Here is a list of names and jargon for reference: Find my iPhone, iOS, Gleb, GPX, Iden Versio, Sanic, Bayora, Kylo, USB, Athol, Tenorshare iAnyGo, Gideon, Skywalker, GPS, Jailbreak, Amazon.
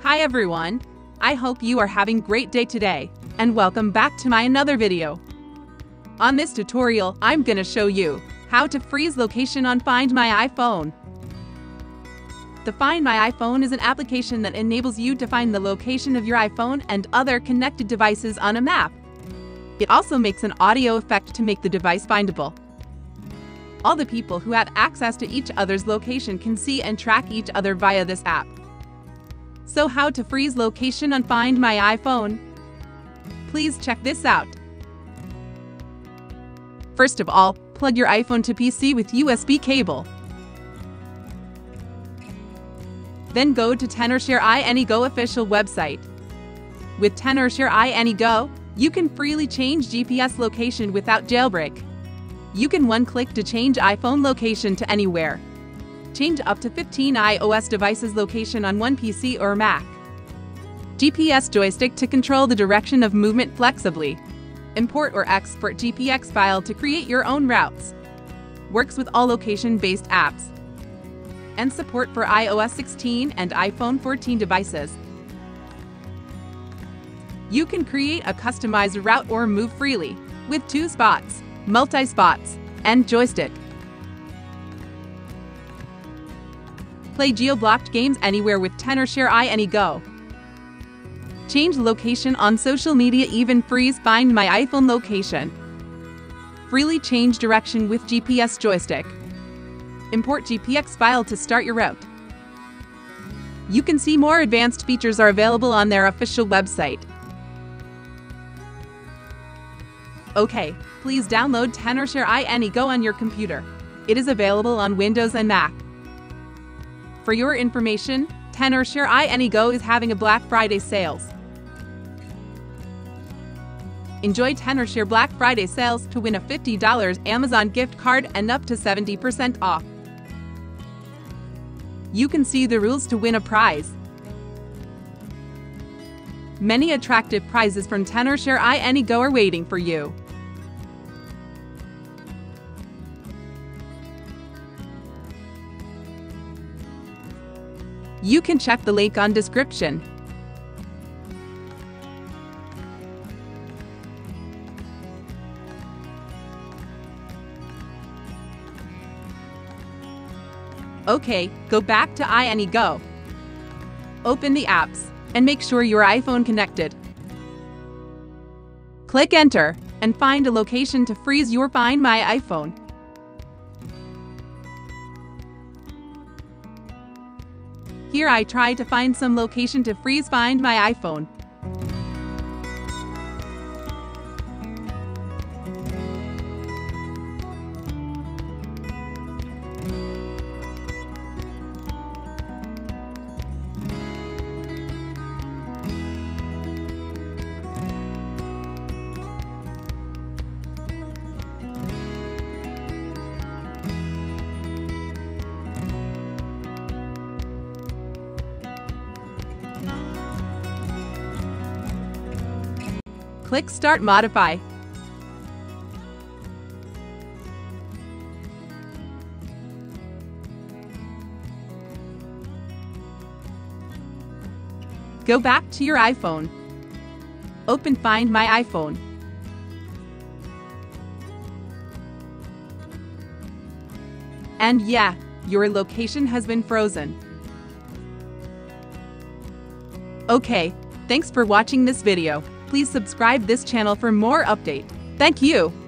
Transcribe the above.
Hi everyone, I hope you are having a great day today, and welcome back to my another video. On this tutorial, I'm gonna show you how to freeze location on Find My iPhone. The Find My iPhone is an application that enables you to find the location of your iPhone and other connected devices on a map. It also makes an audio effect to make the device findable. All the people who have access to each other's location can see and track each other via this app. So how to freeze location on Find My iPhone? Please check this out. First of all, plug your iPhone to PC with USB cable. Then go to Tenorshare iAnyGo official website. With Tenorshare iAnyGo, you can freely change GPS location without jailbreak. You can one-click to change iPhone location to anywhere. Change up to 15 iOS devices' location on one PC or Mac. GPS joystick to control the direction of movement flexibly. Import or export GPX file to create your own routes. Works with all location-based apps. And support for iOS 16 and iPhone 14 devices. You can create a customized route or move freely with 2 spots, multi-spots, and joystick. Play geo-blocked games anywhere with Tenorshare iAnyGo. Change location on social media, even freeze Find My iPhone location. Freely change direction with GPS joystick. Import GPX file to start your route. You can see more advanced features are available on their official website. Okay, please download Tenorshare iAnyGo on your computer. It is available on Windows and Mac. For your information, Tenorshare iAnyGo is having a Black Friday sales. Enjoy Tenorshare Black Friday sales to win a $50 Amazon gift card and up to 70% off. You can see the rules to win a prize. Many attractive prizes from Tenorshare iAnyGo are waiting for you. You can check the link on description. Okay, go back to iAnyGo. Open the apps and make sure your iPhone connected. Click Enter and find a location to freeze your Find My iPhone. Here I try to find some location to freeze Find My iPhone. Click Start Modify. Go back to your iPhone. Open Find My iPhone. And yeah, your location has been frozen. Okay, thanks for watching this video. Please subscribe this channel for more update. Thank you.